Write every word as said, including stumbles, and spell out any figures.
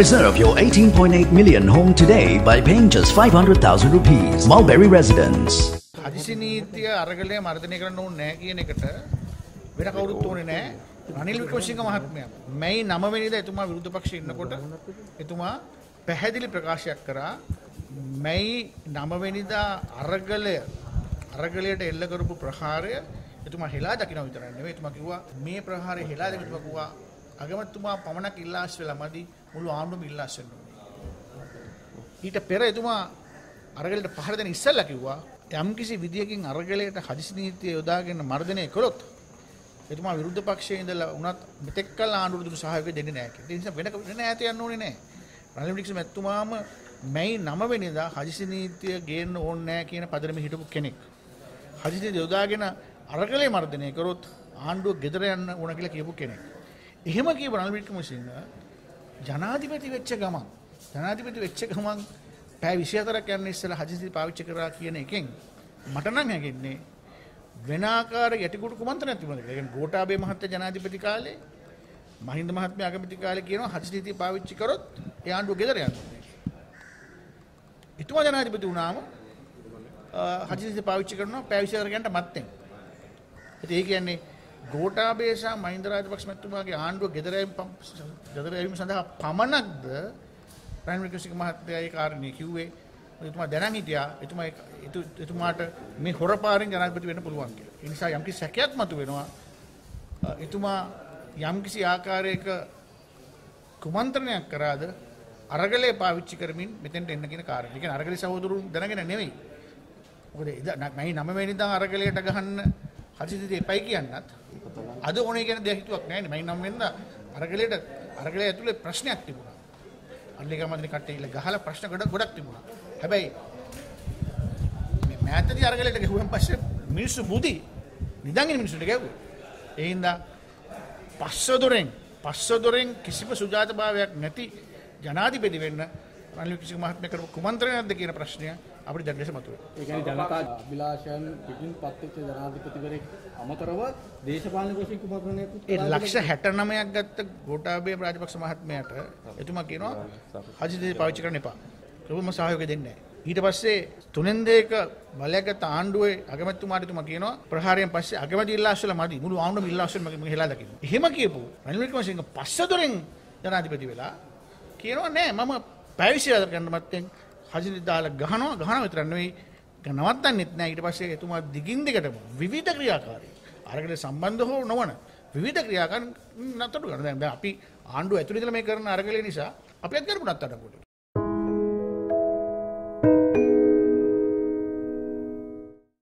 Reserve your eighteen point eight million home today by paying just five hundred thousand rupees. Mulberry Residence. Agamatuma, Pamana Kilas, Velamadi, Uluanum Ilas. It a Peretuma, Aragal the Paradan is Salakiwa, Yamkisi Vidiaking, Aragal, the Hadisini, Theodag, and Mardane Kurot. Etma Rudapakshe in the Launat, Metekal and Rudusahavi Dedinak. This is a Venakati and Nune. Randomix Metumam, May Namavenida, Hadisini, again, own neck in a Padami Hidu Kenik. Hadisini Yodagana, Aragale Mardane Kurot, Andu Gedran, Unakila Kibu Kenik. එහෙමකේ බලමිට කොමසින්න ජනාධිපති වෙච්ච ගමන් ජනාධිපති වෙච්ච ගමන් පැය විසි හතරක් යන ඉස්සෙල්ලා හදිසි පාවිච්චි කරා කියන එකෙන් මට නම් හැගෙන්නේ වෙන ආකාර යටිකුඩු කුමන්ත්‍රණයක් තිබුණා කියලා. ඒ කියන්නේ ගෝඨාභය මහත්තයා ජනාධිපති කාලේ මහින්ද මහත්මයා අගමැති කාලේ කියනවා හදිසිදී පාවිච්චි කරොත් ඒ ආණ්ඩුව ගෙදර යනවා. ඊතුමා ජනාධිපති වුණාම හදිසිදී පාවිච්චි කරනවා පැය විසි හතරක් යනට මත්තෙන්. ඒ කියන්නේ Goṭa beśa Mahinda Rajapaksa මැතිතුමාගේ ආණ්ඩුව ගෙදර යෑම සඳහා පමණක්ද ප්‍රයිම් මිනිස්ටර් මහත්තයා ඒ කාරණේ කිව්වේ. එතුමා දැනන් හිටියා එතුමා එතුමාට මේ හොරපාරෙන් ජනාධිපති වෙන්න පුළුවන් කියලා. ඒ නිසා යම්කිසි සැකයක් මතුවෙනවා එතුමා යම්කිසි ආකාරයක කුමන්ත්‍රණයක් කරාද අරගලේ පාවිච්චි කරමින් මෙතෙන්ට එන්න කියන කාරණේ. ඒ කියන්නේ අරගලේ සහෝදරුන් දැනගෙන නෙවෙයි. මොකද මම නම වෙනින්දා අරගලයට ගහන්න හදිසියේ එපයි කියන්නත් අද ඕනේ කියන දෙයක් හිතුවක් නැහැ නේ. මම නම් වෙනදා අරගලයට අරගලය ඇතුලේ ප්‍රශ්නයක් තිබුණා. අල්ලිගමන්දේ කට්ටියල ගහලා ප්‍රශ්න ගොඩක් ගොඩක් තිබුණා. හැබැයි මේ මෑතදී අරගලයට ගිහුවන් පස්සේ මිනිස්සු බුදි නිදන්ගෙන මිනිස්සුන්ට ගැව්වා. ඒ හින්දා පස්සදොරෙන් පස්සදොරෙන් කිසිම සුජාතභාවයක් නැති ජනාධිපති වෙන්න රනිල් වික්‍රමසිංහ මහත්මයා කරපු කුමන්ත්‍රණයක්ද කියන ප්‍රශ්නය අපිට දැන් දැසමතු වෙනවා. ඒ කියන්නේ ජනතා අභිලාෂයන් පිටින් පත්වෙච්ච ජනාධිපතිවරයෙක් අමතරව දේශපාලන ගොසින් කුමන්ත්‍රණයක් ඒ ලක්ෂ හැට නවයක් ගත්ත ගෝඨාභය රාජපක්ෂ මහත්මයාට එතුමා කියනවා හදිසියේ පාවිච්චි කරන්න එපා. කිව්වම සහයෝගය දෙන්නේ නැහැ. ඊට පස්සේ තුනෙන් දෙක බලයක් ගත්ත ආණ්ඩුවේ අගමැතිතුමාට එතුමා කියනවා ප්‍රහාරයෙන් පස්සේ අගමැති ඉල්ලාස්වල මදි මුළු ආණ්ඩුවම ඉල්ලාස්වල මගේ හෙලා දකින්න. එහෙම කියපු රනිල් වික්‍රමසිංහ පස්සදොරෙන් ජනාධිපති වෙලා කියනවා නෑ මම පැවිසි අතර ගන්න මත්තෙන් හදිසි දාලා ගහනවා ගහන විතර නෙවෙයි නවත්තන්නෙත් නෑ. ඊට පස්සේ එතුමා දිගින් දිගටම විවිධ ක්‍රියාකාරී අරගලේ සම්බන්ධ හෝ නොවන විවිධ ක්‍රියාකාරී නතර කරනවා. දැන් අපි ආණ්ඩුව ඇතුළේ ඉඳලා මේ කරන අරගලේ නිසා අපිත් කරපු නත්තඩ කොට